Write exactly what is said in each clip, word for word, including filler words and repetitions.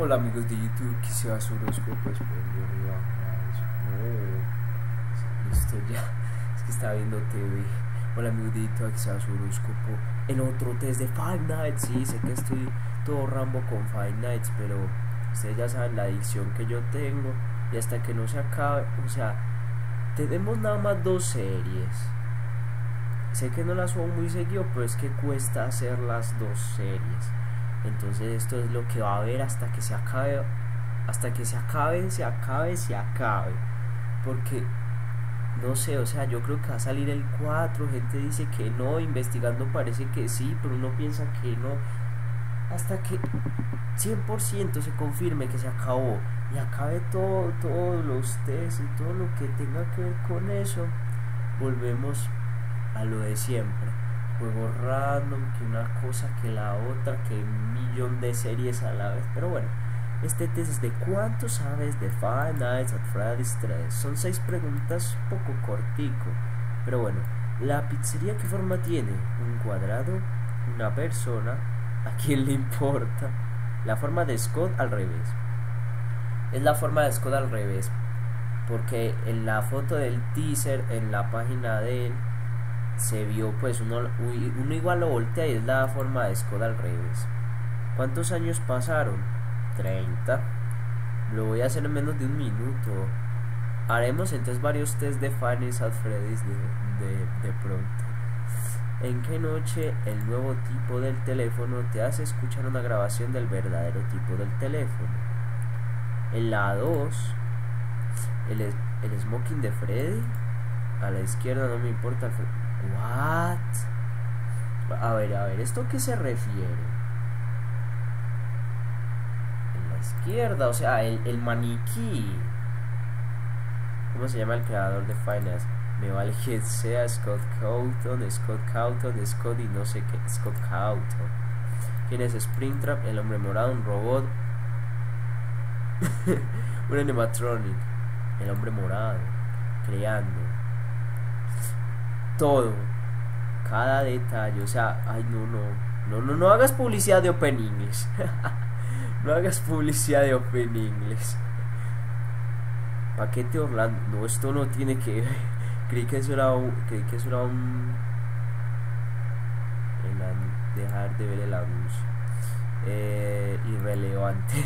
Hola amigos de YouTube, quisiera su horóscopo, pues, pues yo iba a... No, listo ya, es que estaba viendo T V. Hola amigos de YouTube, quisiera su horóscopo en otro test de Five Nights. Sí, sé que estoy todo Rambo con Five Nights, pero ustedes ya saben la adicción que yo tengo, y hasta que no se acabe, o sea, tenemos nada más dos series. Sé que no las subo muy seguido, pero es que cuesta hacer las dos series. Entonces esto es lo que va a haber hasta que se acabe, hasta que se acabe, se acabe, se acabe. Porque, no sé, o sea, yo creo que va a salir el cuatro, gente dice que no, investigando parece que sí, pero uno piensa que no. Hasta que cien por ciento se confirme que se acabó y acabe todo, todos los test y todo lo que tenga que ver con eso, volvemos a lo de siempre. Juegos random, que una cosa, que la otra, que un millón de series a la vez. Pero bueno, este test es de cuánto sabes de Five Nights at Freddy's tres. Son seis preguntas, un poco cortico. Pero bueno, ¿la pizzería qué forma tiene? ¿Un cuadrado? ¿Una persona? ¿A quién le importa? La forma de Scott al revés. Es la forma de Scott al revés, porque en la foto del teaser, en la página de él, se vio, pues uno, uno igual lo voltea y es la forma de Scott al revés. ¿Cuántos años pasaron? treinta. Lo voy a hacer en menos de un minuto. Haremos entonces varios test de Five Nights at Freddy's de, de, de pronto. ¿En qué noche el nuevo tipo del teléfono te hace escuchar una grabación del verdadero tipo del teléfono? En la dos, el, el smoking de Freddy. A la izquierda no me importa el Freddy. What? A ver, a ver, ¿esto qué se refiere? En la izquierda, o sea, el, el maniquí. ¿Cómo se llama el creador de Finance? Me vale quien sea, Scott Cawthon, Scott Cawthon, Scott y no sé qué, Scott Cawthon. ¿Quién es Springtrap? El hombre morado, un robot. Un animatronic. El hombre morado, creando. Todo, cada detalle, o sea, ay no, no, no, no, no hagas publicidad de Open English. No hagas publicidad de Open English. Paquete Orlando, no, esto no tiene que ver. Creí que eso era un, creí que eso era un, el, dejar de ver el anuncio, eh, irrelevante.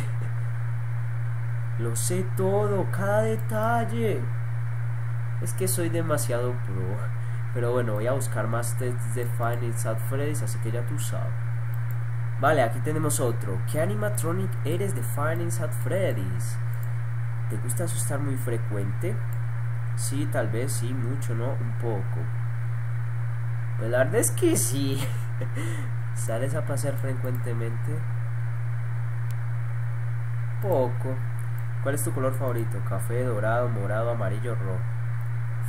Lo sé todo, cada detalle. Es que soy demasiado pro. Pero bueno, voy a buscar más tests de Five Nights at Freddy's, así que ya tú sabes. Vale, aquí tenemos otro. ¿Qué animatronic eres de Five Nights at Freddy's? ¿Te gusta asustar muy frecuente? Sí, tal vez, sí, mucho, ¿no? Un poco. Pues la verdad es que sí. ¿Sales a pasear frecuentemente? Poco. ¿Cuál es tu color favorito? Café, dorado, morado, amarillo, rojo.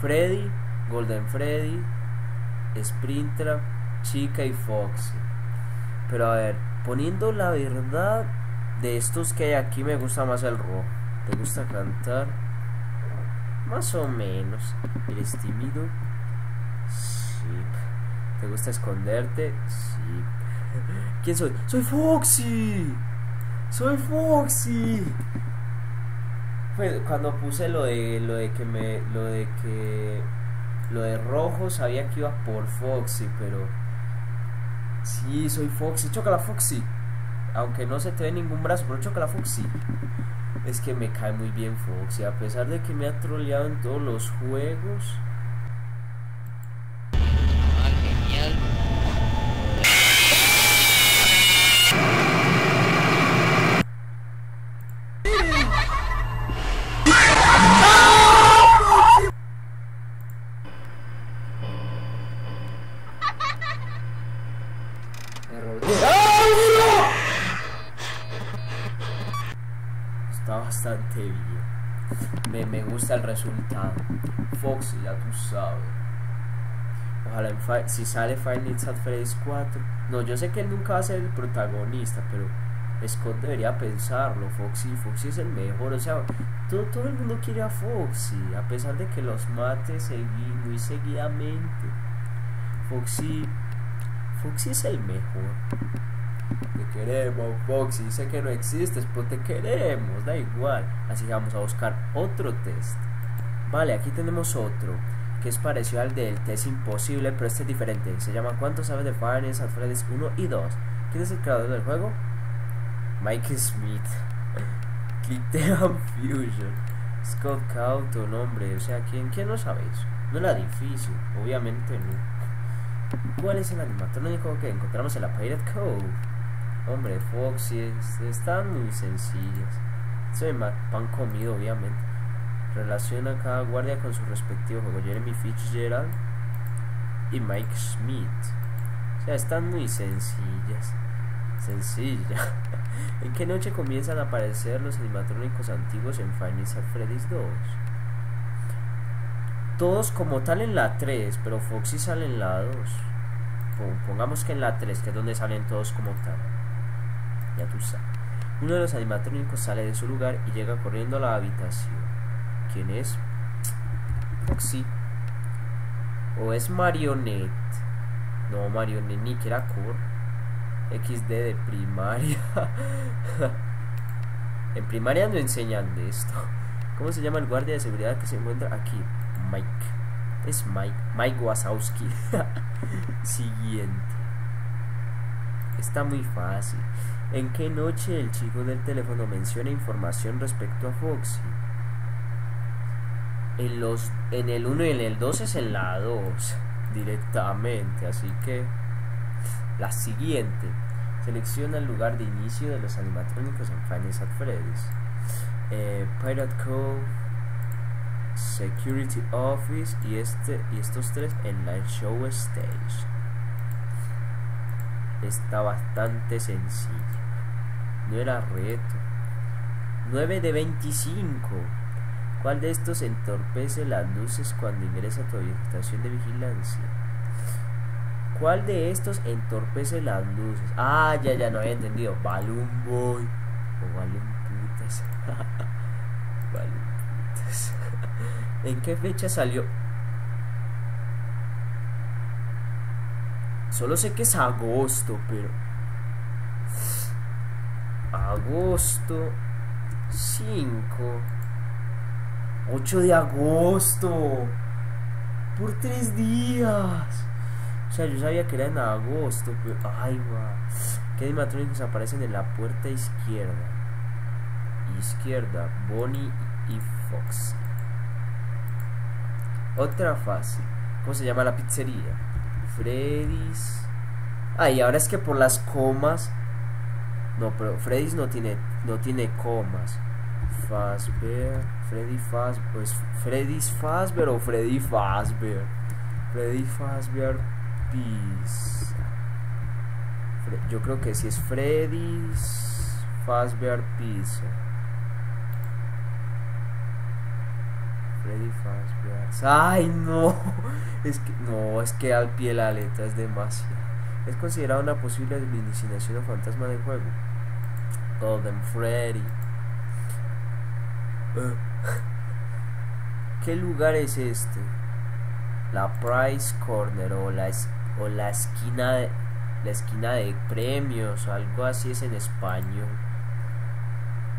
Freddy, Golden Freddy, Springtrap, Chica y Foxy. Pero a ver, poniendo la verdad, de estos que hay aquí me gusta más el rock. ¿Te gusta cantar? Más o menos. ¿Eres tímido? Sí. ¿Te gusta esconderte? Sí. ¿Quién soy? ¡Soy Foxy! ¡Soy Foxy! Pues cuando puse lo de lo de que me lo de que lo de rojo, sabía que iba por Foxy, pero sí, soy Foxy. Chócala, Foxy. Aunque no se te ve ningún brazo, pero chócala, Foxy. Es que me cae muy bien Foxy, a pesar de que me ha troleado en todos los juegos. Ah, genial. Está bastante bien. Me, me gusta el resultado. Foxy, ya tú sabes. Ojalá en Five, si sale Five Nights at Freddy's cuatro. No, yo sé que él nunca va a ser el protagonista, pero Scott debería pensarlo. Foxy, Foxy es el mejor. O sea, todo, todo el mundo quiere a Foxy, a pesar de que los mate seguí, muy seguidamente. Foxy, Foxy es el mejor. Te queremos, Foxy. Sé que no existes, pero te queremos. Da igual. Así que vamos a buscar otro test. Vale, aquí tenemos otro que es parecido al del test imposible, pero este es diferente. Se llama ¿Cuánto sabes de Five Nights at Freddy's uno y dos? ¿Quién es el creador del juego? Mike Schmidt. Clickteam Fusion. Scott Cawthon, hombre. O sea, ¿quién, quién no sabéis? No era difícil, obviamente no. ¿Cuál es el animatrónico que encontramos en la Pirate Cove? Hombre, Foxy, están muy sencillas. Se ve pan comido, obviamente. Relaciona a cada guardia con su respectivo juego. Jeremy Fitzgerald y Mike Schmidt. O sea, están muy sencillas. Sencilla. ¿En qué noche comienzan a aparecer los animatrónicos antiguos en Five Nights at Freddy's dos? Todos como tal en la tres, pero Foxy sale en la dos. Pongamos que en la tres, que es donde salen todos como tal. Ya tú sabes. Uno de los animatrónicos sale de su lugar y llega corriendo a la habitación. ¿Quién es? Foxy. ¿O es Marionette? No, Marionette ni que era core. equis de de primaria. En primaria no enseñan de esto. ¿Cómo se llama el guardia de seguridad que se encuentra aquí? Mike. Es Mike. Mike Wazowski. Siguiente. Está muy fácil. ¿En qué noche el chico del teléfono menciona información respecto a Foxy? En, los, en el uno y en el dos es en la dos directamente, así que la siguiente. Selecciona el lugar de inicio de los animatrónicos en Five Nights at Freddy's. eh, Pirate Cove, Security Office y, este, y estos tres en Main Show Stage. Está bastante sencillo, no era reto. Nueve de veinticinco. ¿Cuál de estos entorpece las luces cuando ingresa a tu estación de vigilancia? ¿Cuál de estos entorpece las luces? Ah, ya, ya, no había entendido. Balloon Boy o Balloon Putas. Balloon Putas. ¿En qué fecha salió? Solo sé que es agosto, pero... Agosto cinco... ocho de agosto. Por tres días. O sea, yo sabía que era en agosto, pero... Ay, va. ¿Qué animatrónicos aparecen en la puerta izquierda? Izquierda, Bonnie y Foxy. Otra fácil. ¿Cómo se llama la pizzería? Freddy's. Ah, y ahora es que por las comas. No, pero Freddy's no tiene, no tiene comas. Fazbear, Freddy Fazbear, pues Freddy's Fazbear o Freddy Fazbear, Freddy Fazbear Pizza. Fre yo creo que sí es Freddy's Fazbear Pizza. Freddy Fazbear. Ay no, es que no, es que al pie de la letra es demasiado. Es considerada una posible alucinación o fantasma del juego. Golden Freddy. ¿Qué lugar es este? La Prize Corner o la, es, o la esquina de, la esquina de premios, algo así es en español.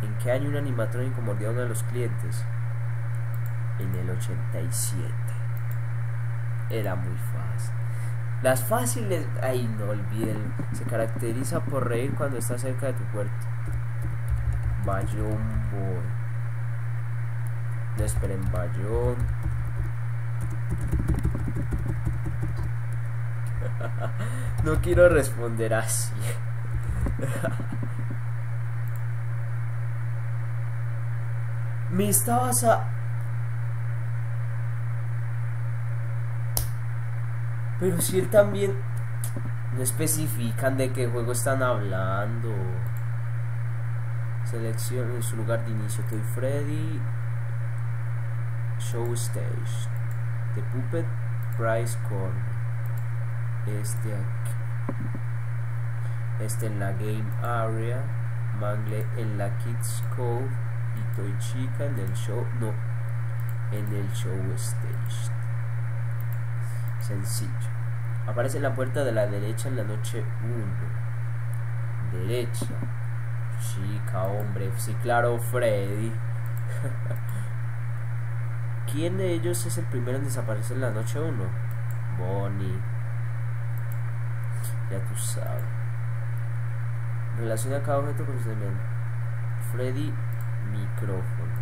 ¿En qué año un animatrónico mordió a uno de los clientes? En el ochenta y siete. Era muy fácil. Las fáciles, ay no olviden, se caracteriza por reír cuando está cerca de tu puerto. Balloon Boy. No esperen, Bayón. No quiero responder así. Me estabas a... Pero si él también... No especifican de qué juego están hablando. Selecciona en su lugar de inicio Toy Freddy, Show Stage, The Puppet, Prize Corner. Este aquí. Este en la Game Area. Mangle en la Kids Cove. Y Toy Chica en el Show. No, en el Show Stage. Sencillo. Aparece en la puerta de la derecha en la noche uno. derecha. Chica, hombre, sí, claro, Freddy. ¿Quién de ellos es el primero en desaparecer en la noche uno? Bonnie. Ya tú sabes. Relaciona cada objeto con su elemento. Freddy, micrófono.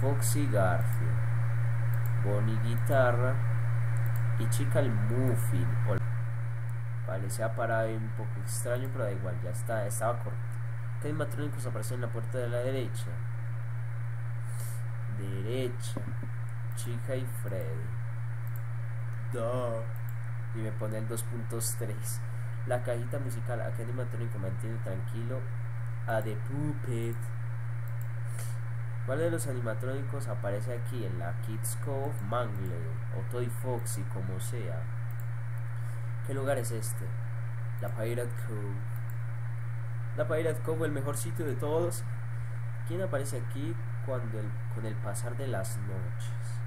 Foxy, Garfield. Bonnie, guitarra. Y Chica, el muffin. Vale, se ha parado un poco extraño, pero da igual, ya está, estaba corto. ¿Qué animatrónicos aparecen en la puerta de la derecha? Derecha. Chica y Freddy. Duh. Y me pone el dos punto tres. La cajita musical. ¿A qué animatrónico mantiene tranquilo? A The Puppet. ¿Cuál de los animatrónicos aparece aquí en la Kids Cove? Mangle o Toy Foxy, como sea. ¿Qué lugar es este? La Pirate Cove. La Pirate Cove, el mejor sitio de todos. ¿Quién aparece aquí cuando el, con el pasar de las noches?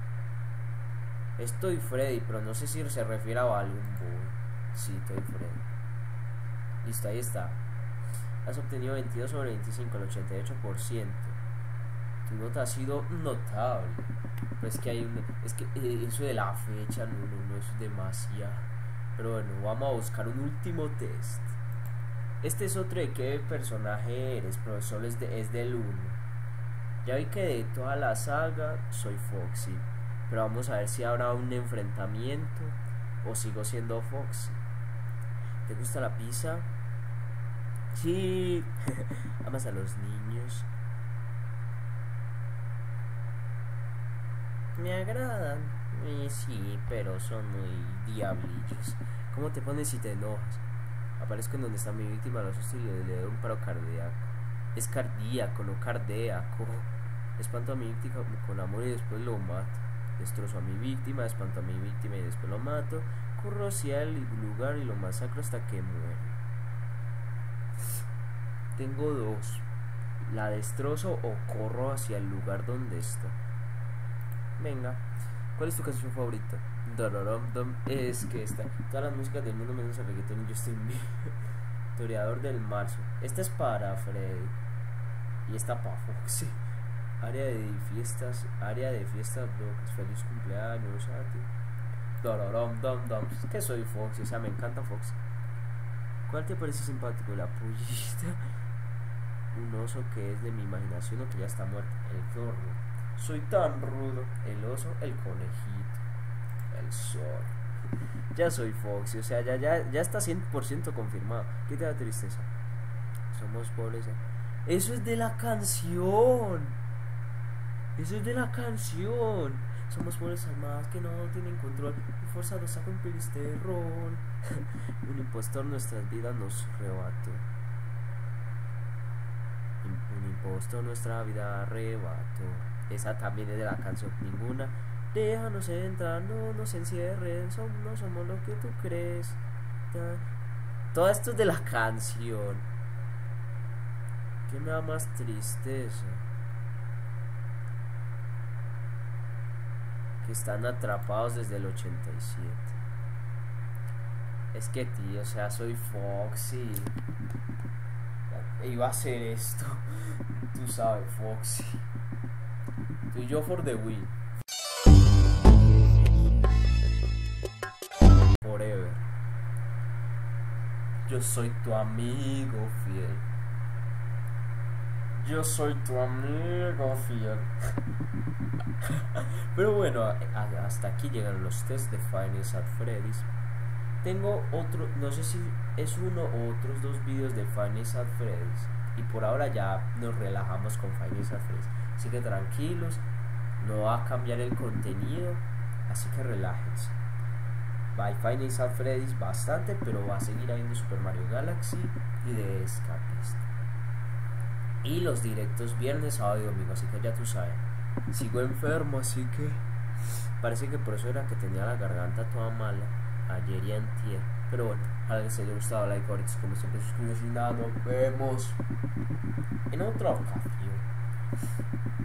Es Toy Freddy, pero no sé si se refiere a Balloon Boy. Sí, Toy Freddy. Listo, ahí está. Has obtenido veintidós sobre veinticinco, el ochenta y ocho por ciento. Tu nota ha sido notable. Pero es que hay un... Es que eh, eso de la fecha, no, no, no, eso es demasiado. Pero bueno, vamos a buscar un último test. Este es otro de qué personaje eres, profesor, es, de, es del uno. Ya vi que de toda la saga soy Foxy. Pero vamos a ver si habrá un enfrentamiento o sigo siendo Foxy. ¿Te gusta la pizza? Sí. ¿Amas a los niños? Me agradan. Eh, sí, pero son muy diablillos. ¿Cómo te pones si te enojas? Aparezco en donde está mi víctima, lo asusto y le doy un paro cardíaco. Es cardíaco, no cardíaco. Espanto a mi víctima con amor y después lo mato. Destrozo a mi víctima, espanto a mi víctima y después lo mato. Corro hacia el lugar y lo masacro hasta que muere. Tengo dos. La destrozo o corro hacia el lugar donde está. Venga. ¿Cuál es tu canción favorita? Dororom dom. Es que esta. Todas las músicas del mundo menos el reggaetón y yo estoy en vivo. Toreador del marzo. Esta es para Freddy. Y esta para Foxy. Área de fiestas, área de fiestas, bloques, feliz cumpleaños a ti. Dororom, dom, dom. Es que soy Foxy, o sea, me encanta Foxy. ¿Cuál te parece simpático? La pollita. Un oso que es de mi imaginación o que ya está muerto. El zorro. Soy tan rudo. El oso, el conejito. El sol. Ya soy Foxy, o sea, ya, ya, ya está cien por ciento confirmado. ¿Qué te da tristeza? Somos pobres. ¿Eh? Eso es de la canción. Eso es de la canción. Somos pobres armadas que no tienen control y forzados a cumplir este rol. Un impostor nuestras vidas nos rebató. Un impostor nuestra vida arrebató. Esa también es de la canción. Ninguna. Déjanos entrar, no nos encierren. No somos lo que tú crees. Todo esto es de la canción. ¿Qué me da más tristeza? Que están atrapados desde el ochenta y siete. Es que, tío, o sea, soy Foxy. Iba a hacer esto. Tú sabes, Foxy. Tú y yo for the win. Forever. Yo soy tu amigo fiel. Yo soy tu amigo fiel. Pero bueno, hasta aquí llegaron los tests de Five Nights at Freddy's. Tengo otro, no sé si es uno o otros dos vídeos de Five Nights at Freddy's. Y por ahora ya nos relajamos con Five Nights at Freddy's. Así que tranquilos, no va a cambiar el contenido. Así que relájense. Bye, Five Nights at Freddy's bastante, pero va a seguir habiendo Super Mario Galaxy y de Escapista. Y los directos viernes, sábado y domingo, así que ya tú sabes. Sigo enfermo, así que parece que por eso era que tenía la garganta toda mala ayer y antier. Pero bueno, ojalá les haya gustado, like, ahorita como siempre, suscríbanse y nada, nos vemos en otra ocasión.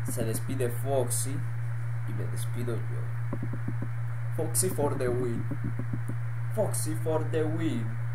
Se despide Foxy y me despido yo. Foxy for the win. Foxy for the win.